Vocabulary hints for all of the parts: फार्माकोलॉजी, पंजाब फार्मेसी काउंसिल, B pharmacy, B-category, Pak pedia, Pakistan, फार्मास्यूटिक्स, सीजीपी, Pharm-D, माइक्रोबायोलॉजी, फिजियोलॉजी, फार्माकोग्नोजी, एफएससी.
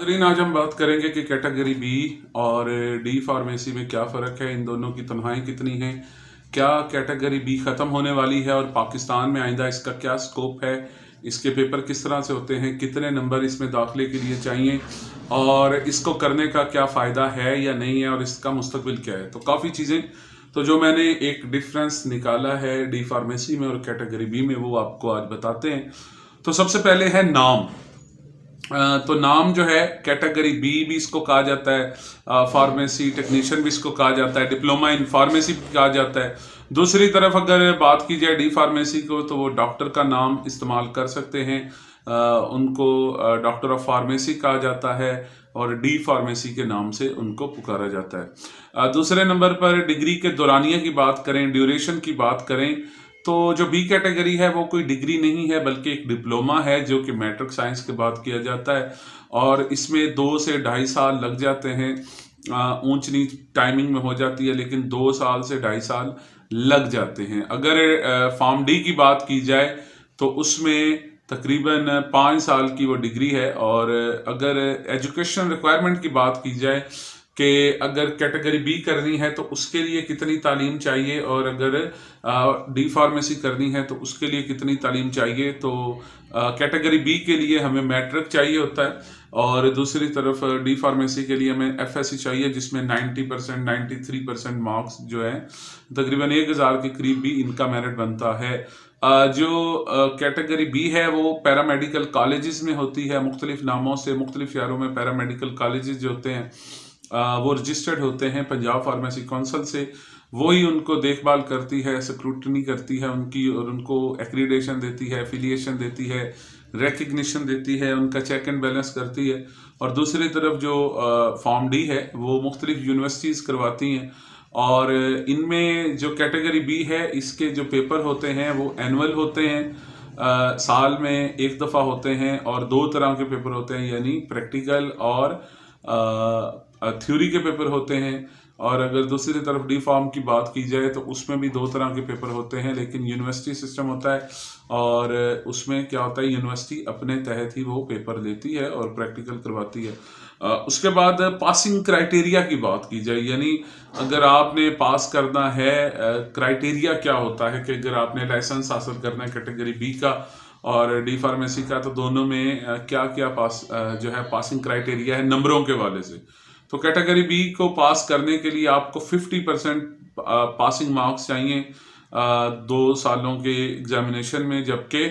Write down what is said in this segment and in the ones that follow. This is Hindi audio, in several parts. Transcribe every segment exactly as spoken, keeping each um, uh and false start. नाज़रीन, आज हम बात करेंगे कि कैटेगरी बी और डी फार्मेसी में क्या फ़र्क है, इन दोनों की तनख्वाहें कितनी हैं, क्या कैटेगरी बी ख़त्म होने वाली है और पाकिस्तान में आइंदा इसका क्या स्कोप है, इसके पेपर किस तरह से होते हैं, कितने नंबर इसमें दाखिले के लिए चाहिए और इसको करने का क्या फ़ायदा है या नहीं है और इसका मुस्तकबिल क्या है। तो काफ़ी चीज़ें तो जो मैंने एक डिफरेंस निकाला है डी फार्मेसी में और कैटेगरी बी में वो आपको आज बताते हैं। तो सबसे पहले है नाम। तो नाम जो है कैटेगरी बी भी इसको कहा जाता है, फार्मेसी टेक्नीशियन भी इसको कहा जाता है, डिप्लोमा इन फार्मेसी भी कहा जाता है। दूसरी तरफ अगर बात की जाए डी फार्मेसी को तो वो डॉक्टर का नाम इस्तेमाल कर सकते हैं, उनको डॉक्टर ऑफ फार्मेसी कहा जाता है और डी फार्मेसी के नाम से उनको पुकारा जाता है। दूसरे नंबर पर डिग्री के दौरानिया की बात करें, ड्यूरेशन की बात करें तो जो बी कैटेगरी है वो कोई डिग्री नहीं है बल्कि एक डिप्लोमा है जो कि मैट्रिक साइंस के बाद किया जाता है और इसमें दो से ढाई साल लग जाते हैं, ऊंच नीच टाइमिंग में हो जाती है लेकिन दो साल से ढाई साल लग जाते हैं। अगर फार्म डी की बात की जाए तो उसमें तकरीबन पाँच साल की वो डिग्री है। और अगर एजुकेशन रिक्वायरमेंट की बात की जाए कि अगर कैटेगरी बी करनी है तो उसके लिए कितनी तालीम चाहिए और अगर डी फार्मेसी करनी है तो उसके लिए कितनी तालीम चाहिए, तो कैटेगरी बी के लिए हमें मैट्रिक चाहिए होता है और दूसरी तरफ डी फार्मेसी के लिए हमें एफएससी चाहिए जिसमें नब्बे परसेंट तिरानवे परसेंट मार्क्स जो है तकरीबन एक हज़ार के करीब भी इनका मेरिट बनता है। जो कैटेगरी बी है वो पैरामेडिकल कॉलेजेस में होती है, मुख्तलिफ नामों से मुख्तलिफ शहरों में पैरामेडिकल कॉलेजेस जो होते हैं वो रजिस्टर्ड होते हैं पंजाब फार्मेसी काउंसिल से, वही उनको देखभाल करती है, स्क्रूटनी करती है उनकी और उनको एक्रीडेशन देती है, एफिलिएशन देती है, रिकग्निशन देती है, उनका चेक एंड बैलेंस करती है। और दूसरी तरफ जो फॉर्म डी है वो मुख्तलिफ यूनिवर्सिटीज़ करवाती हैं और इनमें जो कैटेगरी बी है इसके जो पेपर होते हैं वो एनुअल होते हैं, आ, साल में एक दफ़ा होते हैं और दो तरह के पेपर होते हैं यानी प्रैक्टिकल और थ्योरी के पेपर होते हैं। और अगर दूसरी तरफ डी फार्म की बात की जाए तो उसमें भी दो तरह के पेपर होते हैं लेकिन यूनिवर्सिटी सिस्टम होता है और उसमें क्या होता है यूनिवर्सिटी अपने तहत ही वो पेपर लेती है और प्रैक्टिकल करवाती है। आ, उसके बाद पासिंग क्राइटेरिया की बात की जाए यानी अगर आपने पास करना है, क्राइटेरिया क्या होता है कि अगर आपने लाइसेंस हासिल करना है कैटेगरी बी का और डी फार्मेसी का तो दोनों में क्या क्या पास जो है पासिंग क्राइटेरिया है नंबरों के वाले से। तो कैटेगरी बी को पास करने के लिए आपको पचास परसेंट पासिंग मार्क्स चाहिए दो सालों के एग्जामिनेशन में, जबकि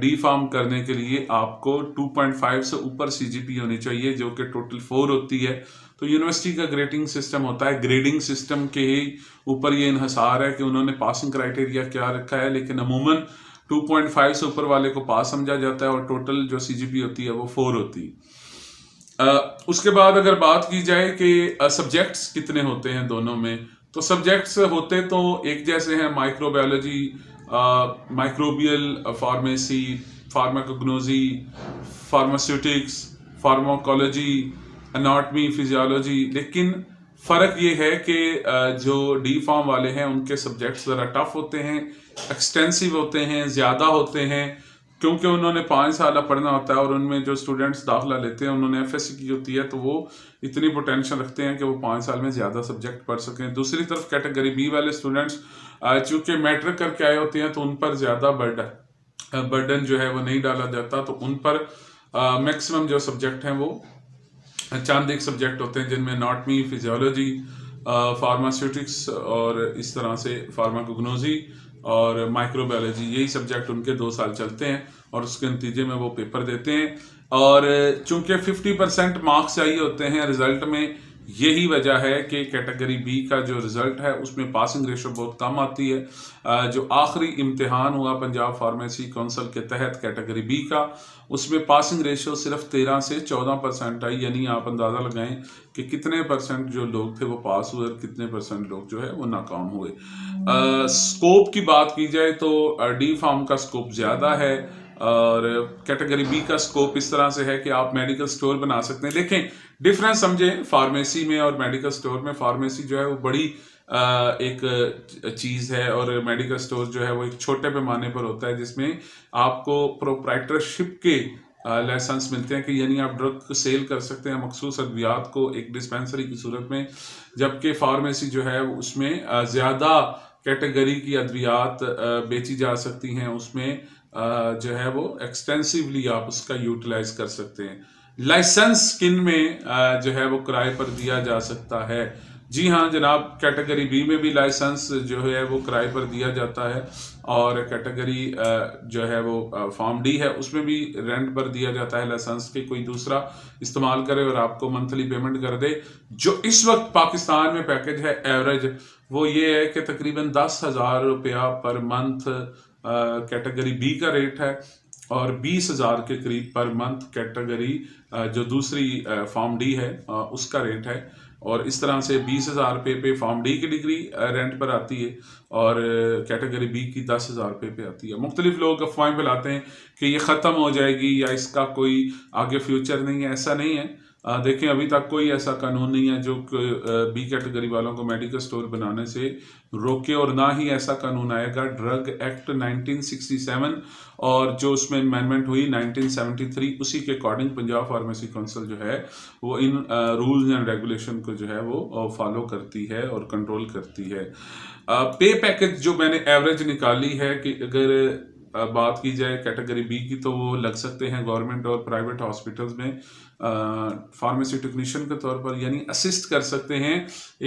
डी फार्म करने के लिए आपको दो पॉइंट पाँच से ऊपर सीजीपी होनी चाहिए जो कि टोटल फोर होती है। तो यूनिवर्सिटी का ग्रेडिंग सिस्टम होता है, ग्रेडिंग सिस्टम के ही ऊपर ये इन्हसार है कि उन्होंने पासिंग क्राइटेरिया क्या रखा है, लेकिन अमूमन दो पॉइंट पाँच से ऊपर वाले को पास समझा जाता है और टोटल जो सीजीपी होती है वो फोर होती है। Uh, उसके बाद अगर बात की जाए कि सब्जेक्ट्स uh, कितने होते हैं दोनों में, तो सब्जेक्ट्स होते तो एक जैसे हैं, माइक्रोबायोलॉजी, microbial pharmacy, फार्माकोग्नोजी, फार्मास्यूटिक्स, फार्माकोलॉजी, anatomy, फिजियोलॉजी, लेकिन फ़र्क ये है कि uh, जो डी फार्म वाले हैं उनके सब्जेक्ट्स ज़रा टफ होते हैं, एक्सटेंसिव होते हैं, ज़्यादा होते हैं क्योंकि उन्होंने पाँच साल पढ़ना होता है और उनमें जो स्टूडेंट्स दाखिला लेते हैं उन्होंने एफएससी की होती है तो वो इतनी पोटेंशियल रखते हैं कि वो पाँच साल में ज़्यादा सब्जेक्ट पढ़ सकें। दूसरी तरफ कैटेगरी बी वाले स्टूडेंट्स चूँकि मैट्रिक करके आए होते हैं तो उन पर ज़्यादा बर्डन बर्डन जो है वो नहीं डाला जाता, तो उन पर मैक्सिमम जो सब्जेक्ट हैं वो चंद एक सब्जेक्ट होते हैं जिनमें एनाटमी, फिजियोलॉजी, फार्मास्यूटिक्स और इस तरह से फार्माकोग्नोजी और माइक्रोबायोलॉजी, यही सब्जेक्ट उनके दो साल चलते हैं और उसके नतीजे में वो पेपर देते हैं। और चूंकि पचास परसेंट मार्क्स चाहिए होते हैं रिज़ल्ट में, यही वजह है कि कैटेगरी बी का जो रिज़ल्ट है उसमें पासिंग रेशो बहुत कम आती है। जो आखिरी इम्तिहान हुआ पंजाब फार्मेसी काउंसिल के तहत कैटेगरी बी का, उसमें पासिंग रेशो सिर्फ तेरह से चौदह परसेंट आई, यानी आप अंदाज़ा लगाएं कि कितने परसेंट जो लोग थे वो पास हुए और कितने परसेंट लोग जो है वो नाकाम हुए। आ, स्कोप की बात की जाए तो डी फार्म का स्कोप ज़्यादा है और कैटेगरी बी का स्कोप इस तरह से है कि आप मेडिकल स्टोर बना सकते हैं। देखें डिफरेंस समझें फार्मेसी में और मेडिकल स्टोर में, फार्मेसी जो है वो बड़ी आ, एक चीज़ है और मेडिकल स्टोर जो है वो एक छोटे पैमाने पर होता है जिसमें आपको प्रोप्राइटरशिप के लाइसेंस मिलते हैं कि यानी आप ड्रग सेल कर सकते हैं मखसूस अद्वियात को एक डिस्पेंसरी की सूरत में, जबकि फार्मेसी जो है उसमें ज़्यादा कैटेगरी की अद्वियात बेची जा सकती हैं, उसमें जो है वो एक्सटेंसिवली आप उसका यूटिलाइज कर सकते हैं। लाइसेंस किन में जो है वो किराए पर दिया जा सकता है? जी हाँ जनाब, कैटेगरी बी में भी लाइसेंस जो है वो किराए पर दिया जाता है और कैटेगरी जो है वो फॉर्म डी है उसमें भी रेंट पर दिया जाता है लाइसेंस के। कोई दूसरा इस्तेमाल करे और आपको मंथली पेमेंट कर दे। जो इस वक्त पाकिस्तान में पैकेज है एवरेज, वो ये है कि तकरीबन दस हज़ार रुपया पर मंथ कैटेगरी बी का रेट है और बीस हज़ार के करीब पर मंथ कैटेगरी जो दूसरी फॉर्म डी है उसका रेट है। और इस तरह से बीस हज़ार रुपये पे फॉर्म डी की डिग्री रेंट पर आती है और कैटेगरी बी की दस हज़ार रुपये पे आती है। मुख्तलिफ लोग अफवाहें फैलाते हैं कि ये ख़त्म हो जाएगी या इसका कोई आगे फ्यूचर नहीं है। ऐसा नहीं है। देखें, अभी तक कोई ऐसा कानून नहीं है जो बी कैटेगरी वालों को मेडिकल स्टोर बनाने से रोके और ना ही ऐसा कानून आएगा। Drug act nineteen sixty seven और जो उसमें अमेंडमेंट हुई नाइनटीन सेवेंटी थ्री, उसी के अकॉर्डिंग पंजाब फार्मेसी काउंसिल जो है वो इन रूल्स एंड रेगुलेशन को जो है वो फॉलो करती है और कंट्रोल करती है। पे पैकेज जो मैंने एवरेज निकाली है कि अगर बात की जाए कैटेगरी बी की तो वो लग सकते हैं गवर्नमेंट और प्राइवेट हॉस्पिटल्स में फार्मेसी टेक्नीशियन के तौर पर, यानी असिस्ट कर सकते हैं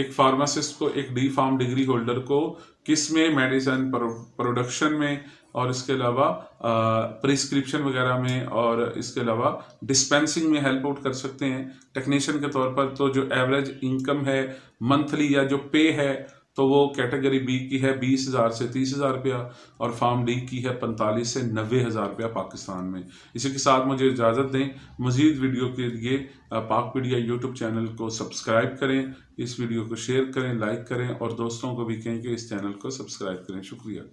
एक फार्मासिस्ट को, एक डी फार्म डिग्री होल्डर को किस में, मेडिसिन प्रोडक्शन में और इसके अलावा प्रिस्क्रिप्शन वगैरह में और इसके अलावा डिस्पेंसिंग में हेल्प आउट कर सकते हैं टेक्नीशियन के तौर पर। तो जो एवरेज इनकम है मंथली या जो पे है तो वो कैटेगरी बी की है बीस हज़ार से तीस हज़ार रुपया और फार्म डी की है पैंतालीस से नब्बे हज़ार रुपया पाकिस्तान में। इसी के साथ मुझे इजाज़त दें। मज़ीद वीडियो के लिए पाक पीडिया यूट्यूब चैनल को सब्सक्राइब करें, इस वीडियो को शेयर करें, लाइक करें और दोस्तों को भी कहें कि इस चैनल को सब्सक्राइब करें। शुक्रिया।